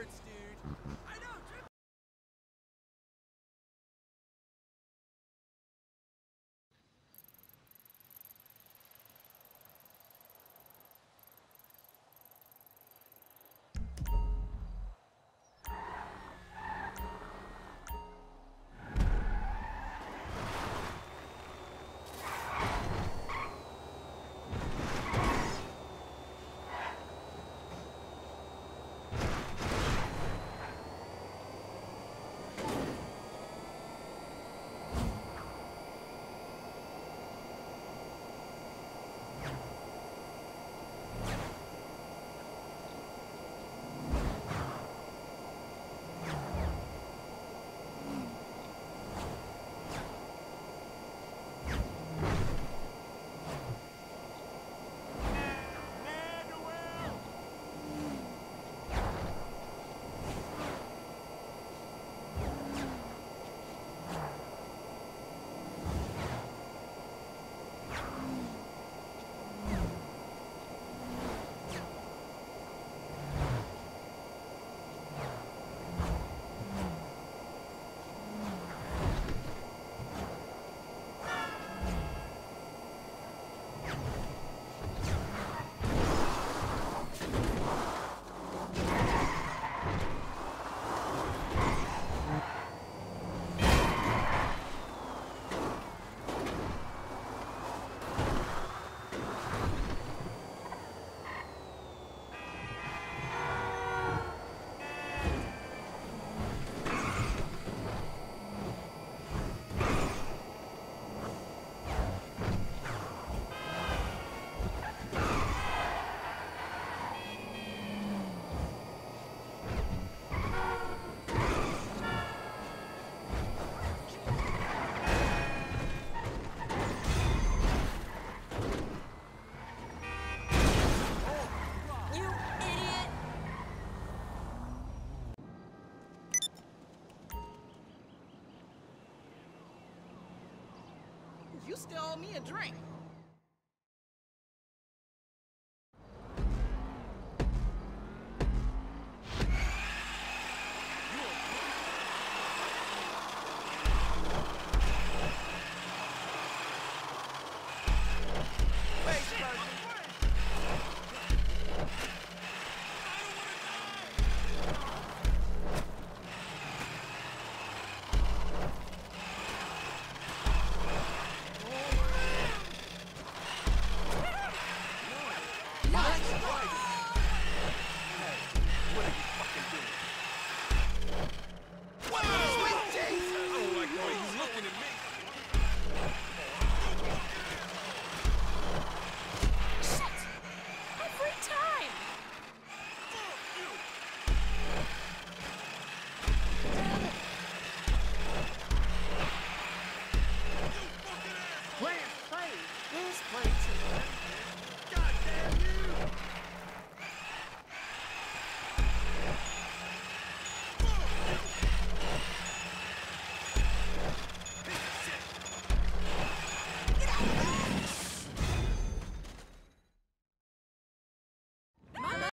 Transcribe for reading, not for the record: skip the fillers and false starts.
experts, dude. I know. You still owe me a drink.